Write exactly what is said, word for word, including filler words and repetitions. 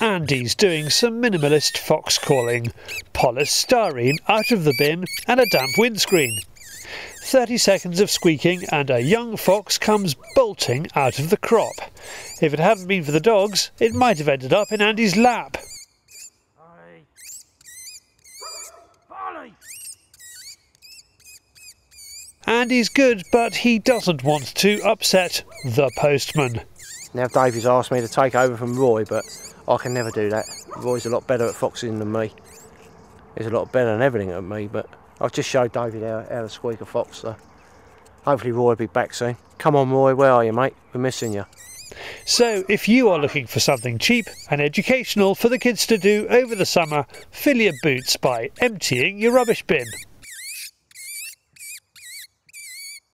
Andy's doing some minimalist fox calling, polystyrene out of the bin and a damp windscreen. thirty seconds of squeaking and a young fox comes bolting out of the crop. If it hadn't been for the dogs, it might have ended up in Andy's lap. Andy's good, but he doesn't want to upset the postman. Now Davey's asked me to take over from Roy, but I can never do that. Roy's a lot better at foxing than me. He's a lot better than everything at me, but I've just showed Davey how, how to squeak a fox, so hopefully Roy will be back soon. Come on Roy, where are you mate? We're missing you. So if you are looking for something cheap and educational for the kids to do over the summer, fill your boots by emptying your rubbish bin.